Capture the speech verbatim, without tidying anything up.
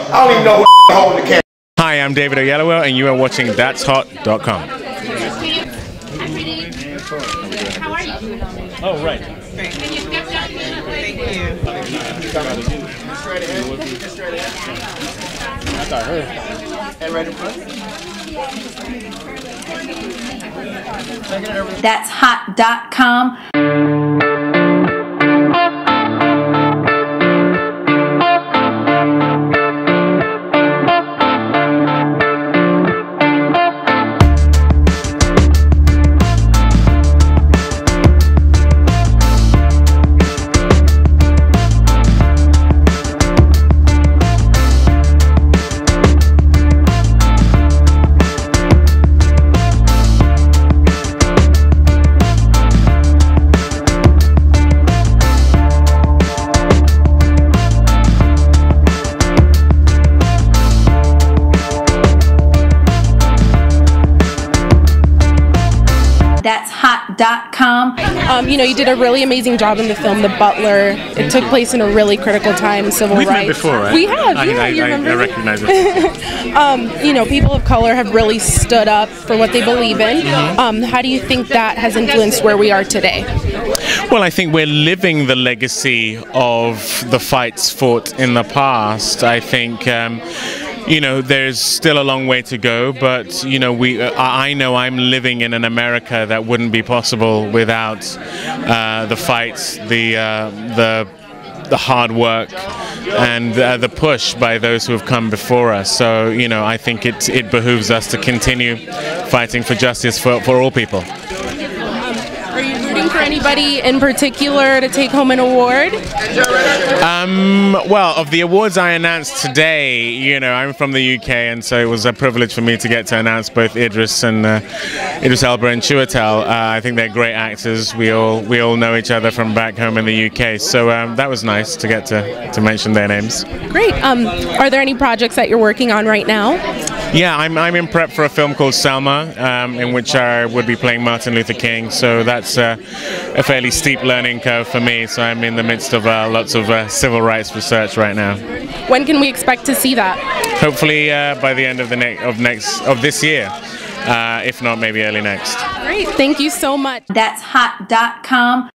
I don't even know who holding the camera. Hi, I'm David Oyelowo, and you are watching that's hot dot com. How are you? Oh, right. Can you step down to the way? Thank you. And right in front. that's hot dot com. that's hot dot com. Um, you know, you did a really amazing job in the film The Butler. It Thank took you. place in a really critical time in civil We've rights. We've met before, right? We have, I, yeah, I, you I, remember? I recognize it. um, you know, people of color have really stood up for what they believe in. Mm-hmm. um, how do you think that has influenced where we are today? Well, I think we're living the legacy of the fights fought in the past. I think um, you know, there's still a long way to go, but you know, we uh, I know I'm living in an America that wouldn't be possible without uh, the fights, the uh, the the hard work, and uh, the push by those who have come before us. So, you know, I think it it behooves us to continue fighting for justice for for all people. Are you rooting for anybody in particular to take home an award? Um, well, of the awards I announced today, you know, I'm from the U K, and so it was a privilege for me to get to announce both Idris and uh, Idris Elba and Chiwetel. Uh, I think they're great actors. We all we all know each other from back home in the U K, so um, that was nice to get to to mention their names. Great. Um, are there any projects that you're working on right now? Yeah, I'm, I'm in prep for a film called Selma, um, in which I would be playing Martin Luther King, so that's uh, a fairly steep learning curve for me, so I'm in the midst of uh, lots of uh, civil rights research right now. When can we expect to see that? Hopefully uh, by the end of, the ne of, next, of this year, uh, if not maybe early next. Great, thank you so much. that's hot dot com.